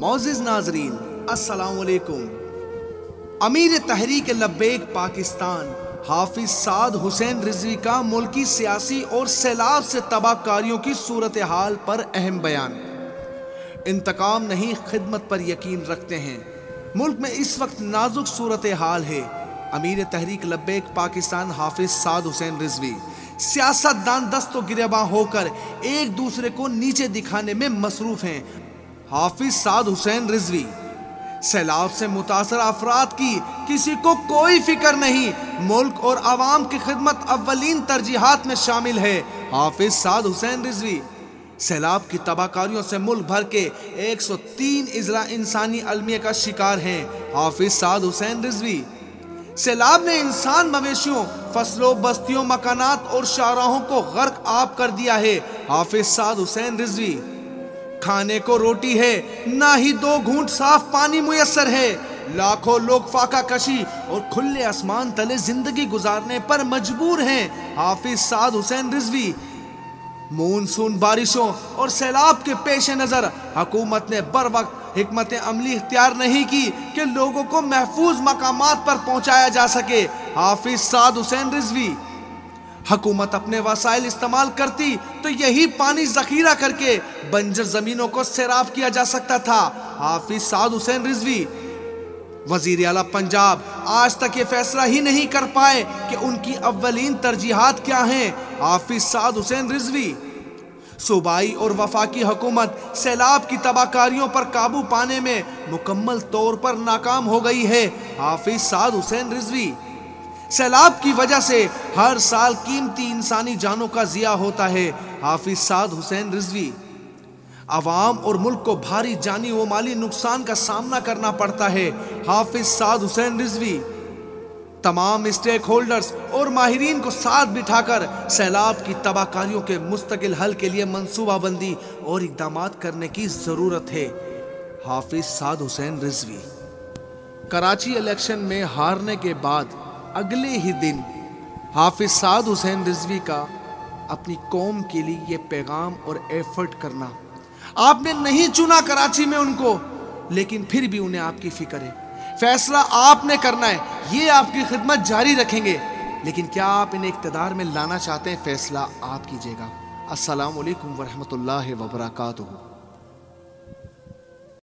मोअज़्ज़िज़ नाज़रीन, अस्सलामुअलैकुम। अमीर तहरीक लब्बैक पाकिस्तान हाफिज साद हुसैन रिजवी का मुल्की सियासी और सैलाब से तबाहकारियों की सूरत हाल पर अहम बयान। इंतकाम नहीं, खिदमत पर यकीन रखते हैं। मुल्क में इस वक्त नाजुक सूरत हाल है। अमीर तहरीक लब्बैक पाकिस्तान हाफिज साद हुसैन रिजवी सियासतदान दस्त गिरेबां होकर एक दूसरे को नीचे दिखाने में मसरूफ हैं। हाफिज साद हुसैन रिजवी सैलाब से मुतासर अफराद की किसी को कोई फिक्र नहीं, मुल्क और आवाम की खिदमत अव्वलीन तरजीहात में शामिल है। हाफिज साद हुसैन रिजवी सैलाब की तबाहकारियों से मुल्क भर के 103 इजला इंसानी अलमिया का शिकार हैं। हाफिज साद हुसैन रिजवी सैलाब ने इंसान, मवेशियों, फसलों, बस्तियों, मकानात और शाहराहों को गर्क आब कर दिया है। हाफिज साद हुसैन रिजवी खाने को रोटी है, ना ही 2 घूंट साफ पानी मुयस्सर है। लाखों लोग फाका कशी और खुले आसमान तले जिंदगी गुजारने पर मजबूर हैं। हाफिज साद हुसैन रिजवी मानसून बारिशों और सैलाब के पेश नज़र हुकूमत ने बर वक्त हिकमत अमली इख्तियार नहीं की कि लोगों को महफूज मकामात पर पहुँचाया जा सके। हाफिज साद हुसैन रिजवी हकूमत अपने वसाइल इस्तेमाल करती तो यही पानी जखीरा करके बंजर ज़मीनों को सैराब किया जा सकता था। हाफिज साद हुसैन रिजवी वज़ीर आला पंजाब आज तक ये फैसला ही नहीं कर पाए कि उनकी अव्वलीन तरजीहात क्या हैं। हाफिज साद हुसैन रिजवी सूबाई और वफाकी हुकूमत सैलाब की तबाहकारियों पर काबू पाने में मुकम्मल तौर पर नाकाम हो गई है। हाफिज साद हुसैन रिजवी सैलाब की वजह से हर साल कीमती इंसानी जानों का ज़िया होता है। हाफिज साद हुसैन रिजवी आवाम और मुल्क को भारी जानी व माली नुकसान का सामना करना पड़ता है। हाफिज साद हुसैन रिजवी तमाम स्टेक होल्डर्स और माहिरीन को साथ बिठाकर सैलाब की तबाहकारियों के मुस्तकिल हल के लिए मनसूबाबंदी और इकदामात करने की ज़रूरत है। हाफिज साद हुसैन रिजवी कराची इलेक्शन में हारने के बाद अगले ही दिन हाफिज साद हुसैन रिजवी का अपनी कौम के लिए ये पैगाम और एफर्ट करना, आपने नहीं चुना कराची में उनको, लेकिन फिर भी उन्हें आपकी फिक्र है। फैसला आपने करना है, ये आपकी खिदमत जारी रखेंगे, लेकिन क्या आप इन्हें इक़्तिदार में लाना चाहते हैं? फैसला आप कीजिएगा। अस्सलामु अलैकुम वरहमतुल्लाहि वबरकातुहू।